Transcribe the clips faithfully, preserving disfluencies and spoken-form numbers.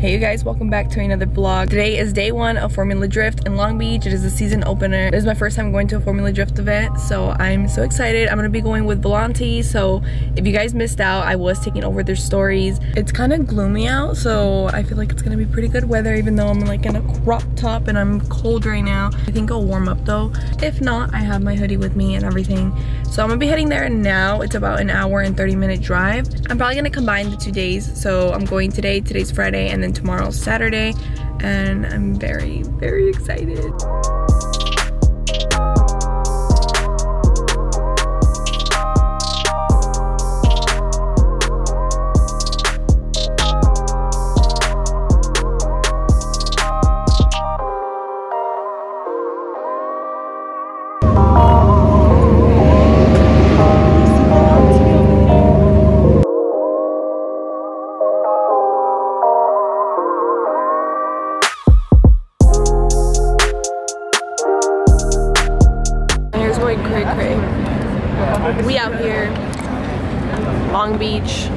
Hey you guys, welcome back to another vlog. Today is day one of Formula Drift in Long Beach. It is the season opener. This is my first time going to a Formula Drift event, so I'm so excited. I'm gonna be going with Vilante, so if you guys missed out, I was taking over their stories. It's kind of gloomy out, so I feel like it's gonna be pretty good weather, even though I'm like in a crop top and I'm cold right now. I think I'll warm up though. If not, I have my hoodie with me and everything. So I'm gonna be heading there now. It's about an hour and thirty minute drive. I'm probably gonna combine the two days, so I'm going today, today's Friday, and then tomorrow's Saturday, and I'm very, very excited. We out here, Long Beach.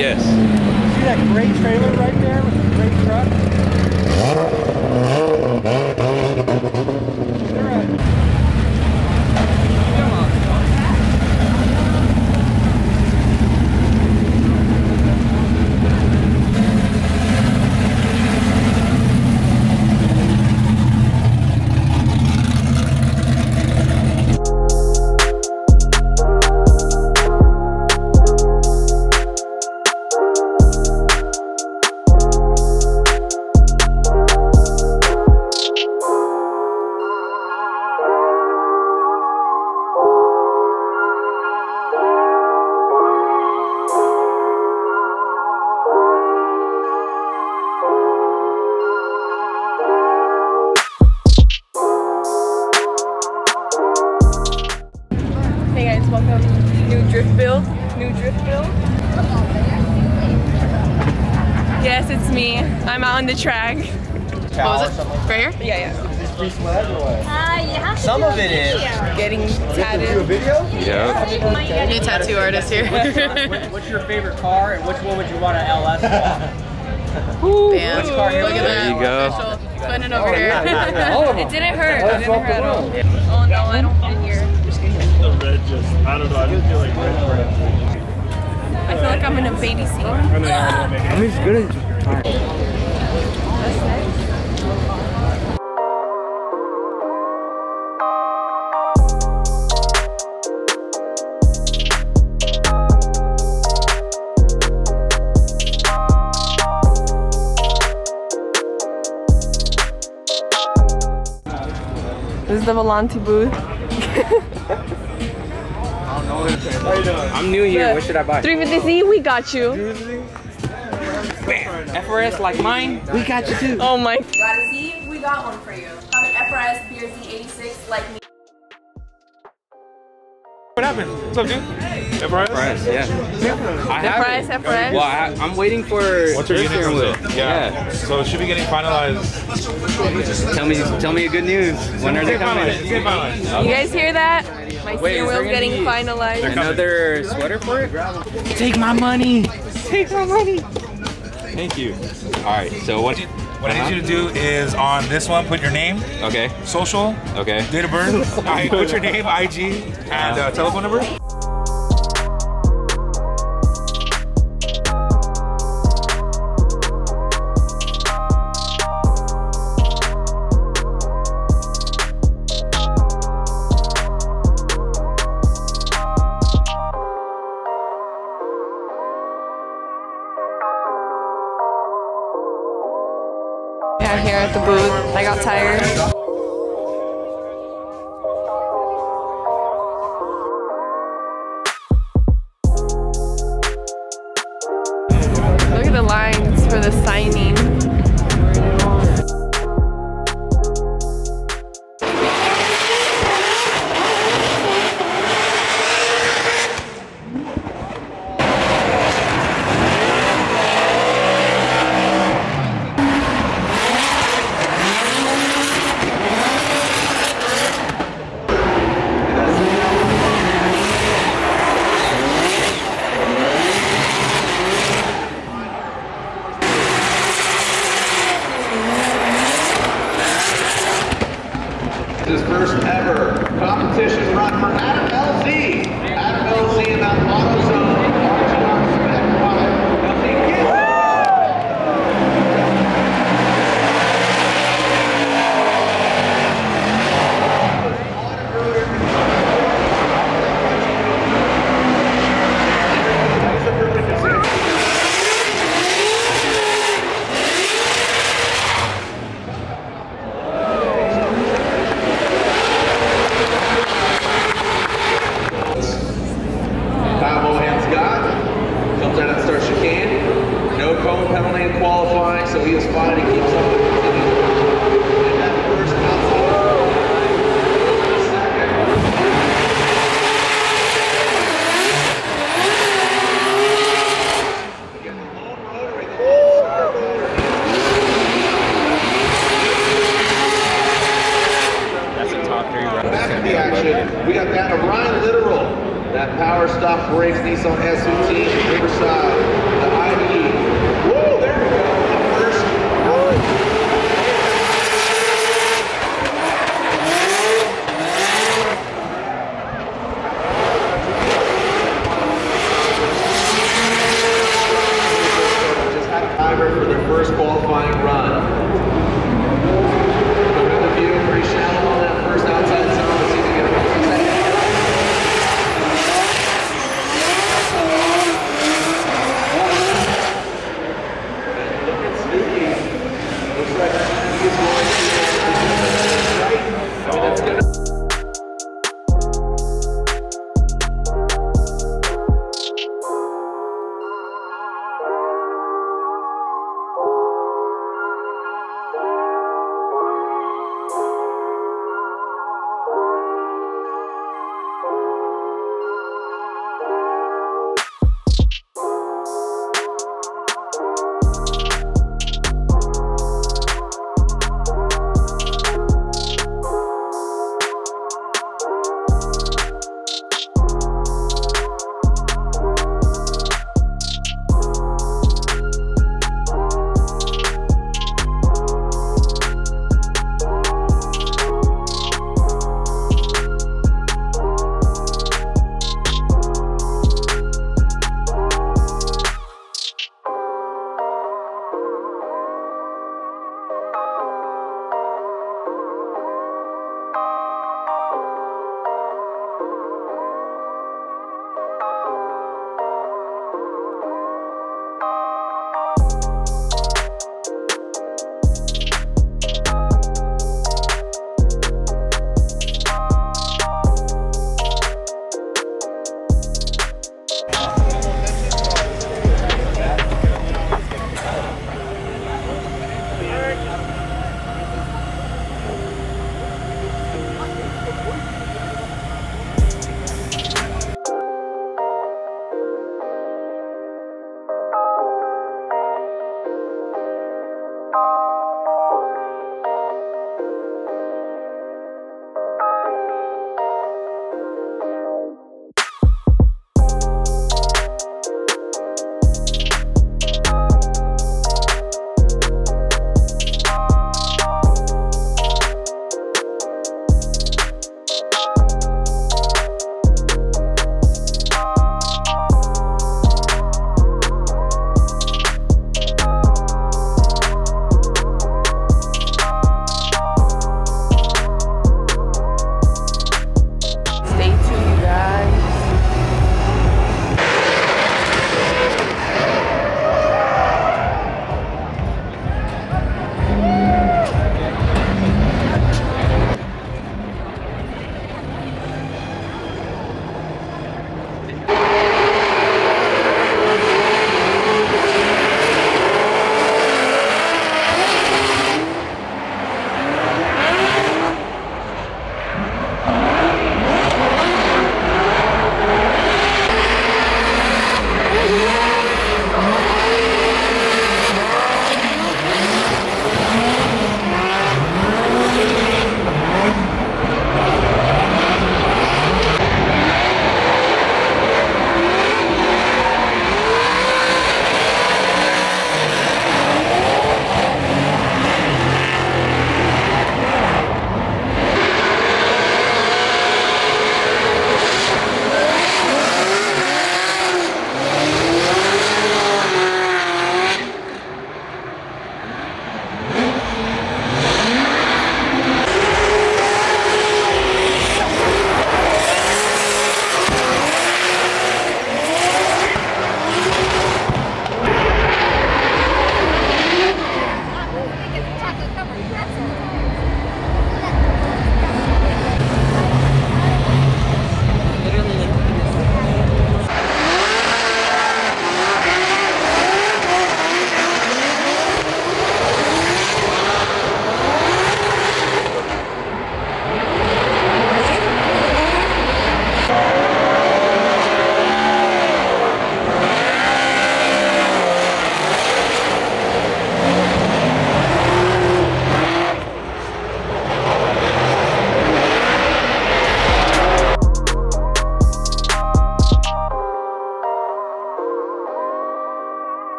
Yes. See that great trailer right there with the great truck? New drift build, new drift build. Yes, it's me. I'm out on the track. What was it? Right here? Yeah, yeah. Is this free swag or what? Uh, you have to Some do of it video. Is. Getting tattooed. Do a video? Yeah. New tattoo artist here. What's your favorite car and which one would you want an L S on? Ooh, Bam. Which car? Look at that. There you go. Official. It's putting it over oh, here. Not, not, not. It didn't hurt. It didn't hurt at all. Oh no, I don't fit here. The red just, I don't know, I just feel like red bread. I feel like I'm in a baby seat. I'm as good as just tired. That's nice. This is the Vilante booth. I'm new here, what should I buy? three fifty Z, we got you. Bam. F R S like mine, we got you too. Oh my. B R Z, we got one for you. I'm an F R S, B R Z eighty-six like me. What happened? What's up, dude? F R S? F R S, yeah. I F R S, F R S. Well, I, I'm waiting for What's your steering wheel. Yeah. yeah. So it should be getting finalized. Tell me, tell me good news. When are they coming? You guys hear that? My steering wheel's getting be... finalized. Another sweater for it? Take my money! Take my money! Thank you. Alright, so what... What uh-huh. I need you to do is on this one, put your name, okay, social, okay, date of birth, I, put your name, I G, and uh, telephone number. Out here at the booth. I got tired. Look at the lines for the signing. His first ever competition run for Adam L Z. Adam L Z in that auto zone. We got that Orion Literal, that power stop brakes Nissan S U T, Riverside, the I D E. Woo, there we go. The first run. Just had a timer for their first qualifying run. The view pretty shallow on that first outside zone.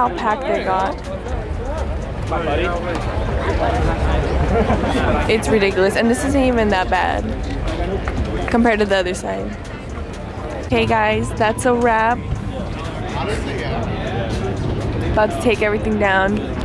how packed they got. It's ridiculous, and this isn't even that bad compared to the other side. Okay guys, that's a wrap. About to take everything down.